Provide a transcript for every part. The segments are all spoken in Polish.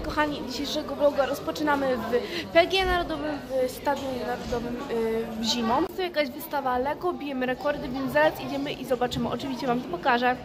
Kochani, dzisiejszego vloga rozpoczynamy w PGE Narodowym, w Stadionie Narodowym zimą. To jakaś wystawa LEGO, bijemy rekordy, więc zaraz idziemy i zobaczymy. Oczywiście wam to pokażę.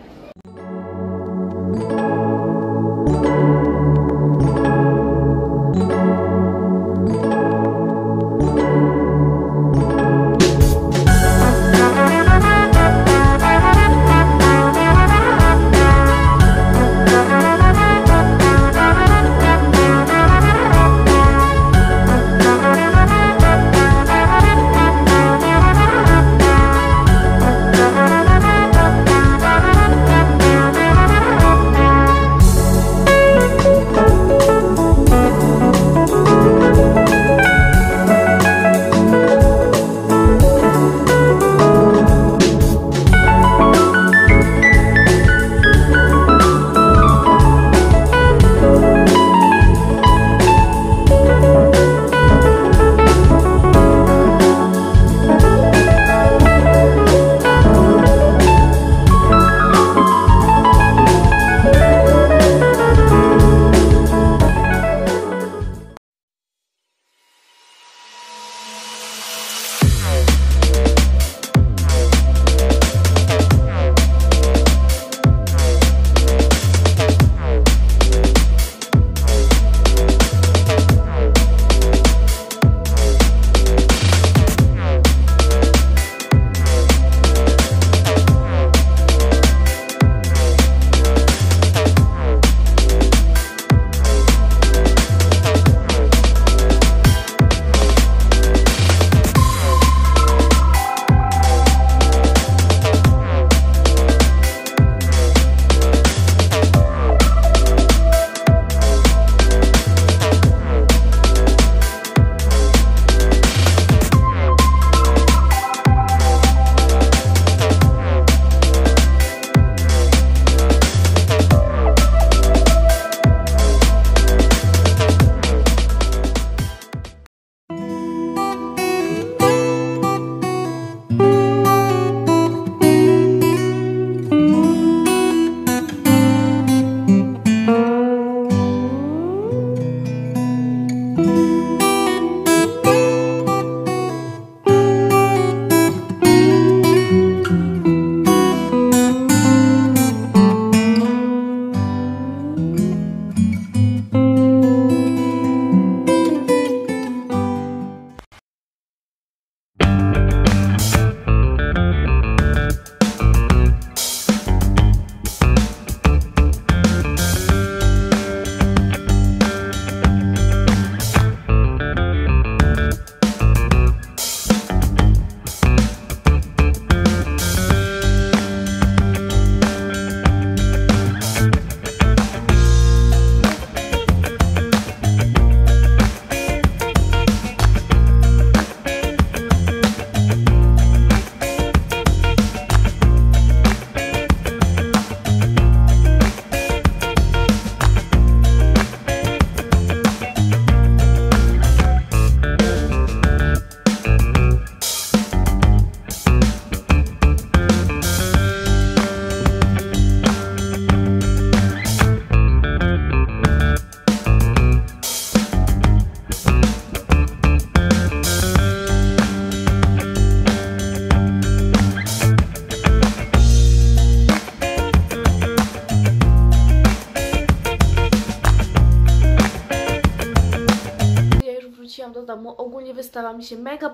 Do domu. Ogólnie wystawa mi się mega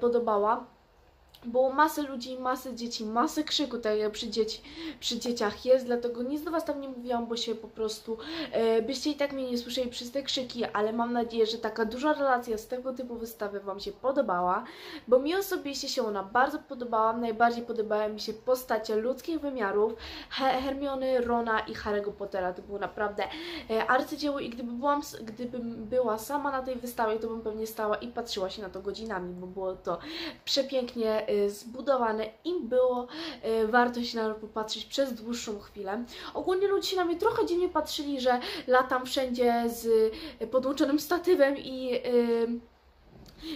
podobała. Było masę ludzi, masę dzieci, masę krzyku, tak jak przy dzieciach jest, dlatego nic do was tam nie mówiłam, bo się po prostu byście i tak mnie nie słyszeli przez te krzyki, ale mam nadzieję, że taka duża relacja z tego typu wystawy wam się podobała, bo mi osobiście się ona bardzo podobała. Najbardziej podobały mi się postacie ludzkich wymiarów, Hermiony, Rona i Harry'ego Pottera. To było naprawdę arcydzieło i gdybym była sama na tej wystawie, to bym pewnie stała i patrzyła się na to godzinami, bo było to przepięknie zbudowane i było warto się na to popatrzeć przez dłuższą chwilę. Ogólnie ludzie się na mnie trochę dziwnie patrzyli, że latam wszędzie z podłączonym statywem i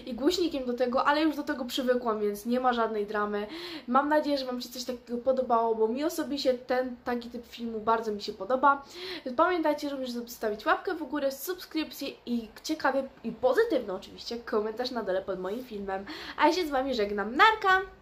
i głośnikiem do tego, ale już do tego przywykłam, więc nie ma żadnej dramy. Mam nadzieję, że Wam się coś takiego podobało, bo mi osobiście ten taki typ filmu bardzo mi się podoba. Pamiętajcie również, żeby zostawić łapkę w górę, subskrypcję i ciekawy i pozytywny oczywiście komentarz na dole pod moim filmem. A ja się z Wami żegnam. Narka!